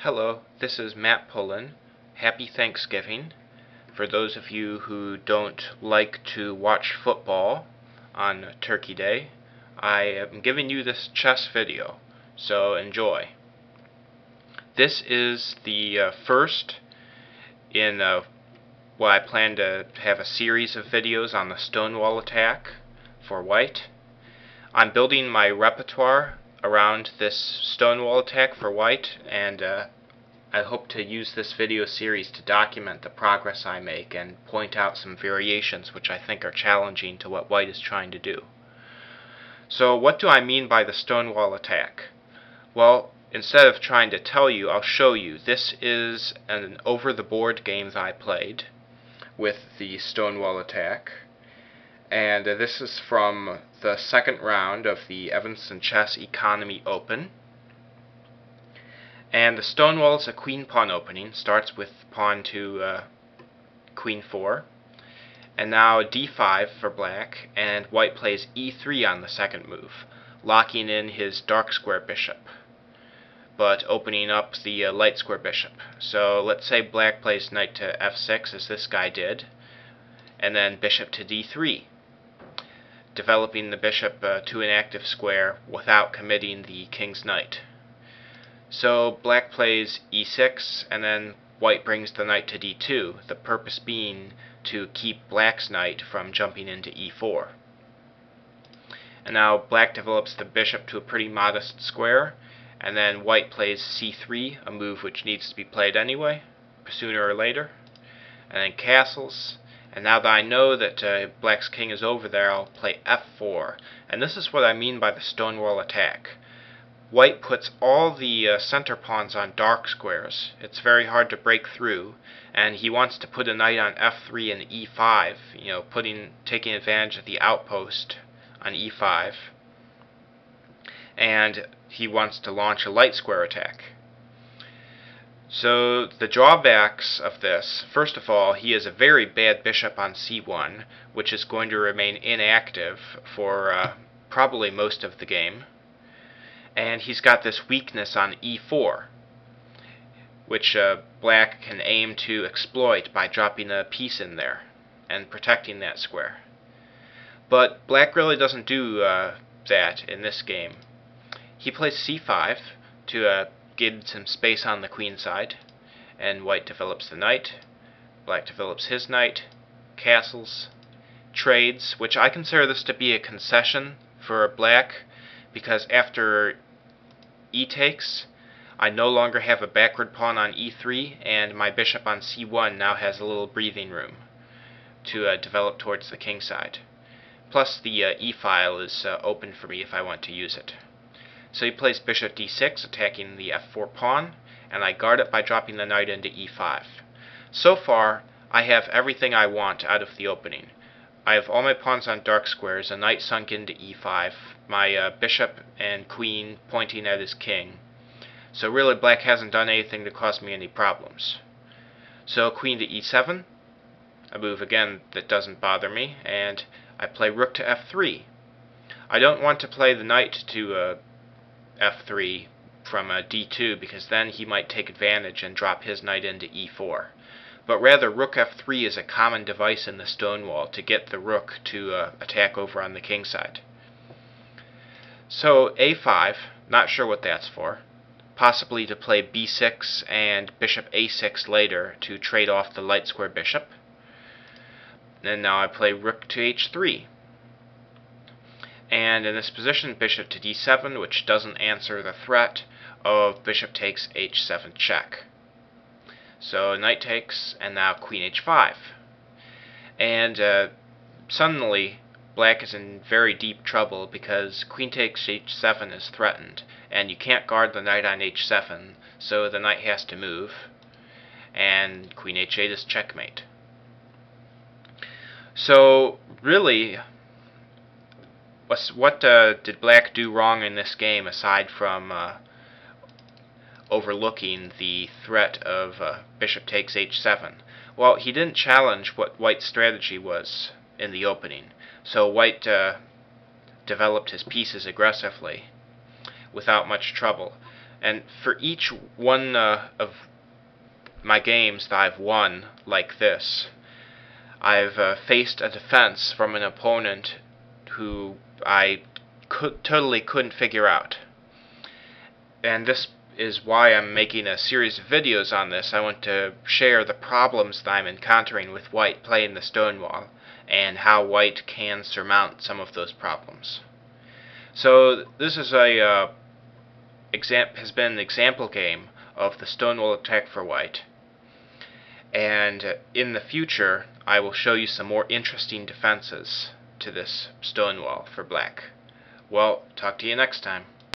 Hello, this is Matt Pullen. Happy Thanksgiving. For those of you who don't like to watch football on Turkey Day, I am giving you this chess video, so enjoy. This is the first in what I plan to have a series of videos on the Stonewall Attack for white. I'm building my repertoire around this Stonewall Attack for white, and I hope to use this video series to document the progress I make and point out some variations which I think are challenging to what white is trying to do. So what do I mean by the Stonewall Attack? Well, instead of trying to tell you, I'll show you. This is an over-the-board game that I played with the Stonewall Attack, and this is from the second round of the Evanston Chess Economy Open. And the Stonewall is a queen-pawn opening, starts with pawn to queen 4, and now d5 for black, and white plays e3 on the second move, locking in his dark square bishop, but opening up the light square bishop. So let's say black plays knight to f6, as this guy did, and then bishop to d3, developing the bishop to an active square without committing the king's knight. So black plays e6, and then white brings the knight to d2, the purpose being to keep black's knight from jumping into e4. And now black develops the bishop to a pretty modest square, and then white plays c3, a move which needs to be played anyway, sooner or later, and then castles. And now that I know that black's king is over there, I'll play f4. And this is what I mean by the Stonewall Attack. White puts all the center pawns on dark squares. It's very hard to break through, and he wants to put a knight on f3 and e5, you know, taking advantage of the outpost on e5. And he wants to launch a light square attack. So the drawbacks of this: first of all, he has a very bad bishop on c1, which is going to remain inactive for probably most of the game. And he's got this weakness on e4, which black can aim to exploit by dropping a piece in there and protecting that square. But black really doesn't do that in this game. He plays c5 to give some space on the queen side, and white develops the knight, black develops his knight, castles, trades, which I consider this to be a concession for black, because after e takes, I no longer have a backward pawn on e3, and my bishop on c1 now has a little breathing room to develop towards the king side. Plus the e-file is open for me if I want to use it. So he plays bishop d6, attacking the f4 pawn, and I guard it by dropping the knight into e5. So far, I have everything I want out of the opening. I have all my pawns on dark squares, a knight sunk into e5, my bishop and queen pointing at his king. So really, black hasn't done anything to cause me any problems. So queen to e7, a move again that doesn't bother me, and I play rook to f3. I don't want to play the knight to f3 from d2, because then he might take advantage and drop his knight into e4. But rather, rook f3 is a common device in the Stonewall to get the rook to attack over on the king side. So a5, not sure what that's for. Possibly to play b6 and bishop a6 later to trade off the light square bishop. And now I play rook to h3. And in this position, bishop to d7, which doesn't answer the threat of bishop takes h7 check. So knight takes, and now queen h5. And suddenly, black is in very deep trouble, because queen takes h7 is threatened, and you can't guard the knight on h7, so the knight has to move, and queen h8 is checkmate. So really, what did black do wrong in this game, aside from overlooking the threat of bishop takes h7? Well, he didn't challenge what white's strategy was in the opening. So white developed his pieces aggressively without much trouble. And for each one of my games that I've won like this, I've faced a defense from an opponent who I totally couldn't figure out. And this is why I'm making a series of videos on this. I want to share the problems that I'm encountering with White playing the Stonewall, and how White can surmount some of those problems. So this is a has been an example game of the Stonewall Attack for White, and in the future I will show you some more interesting defenses to this Stonewall for Black. Well, talk to you next time.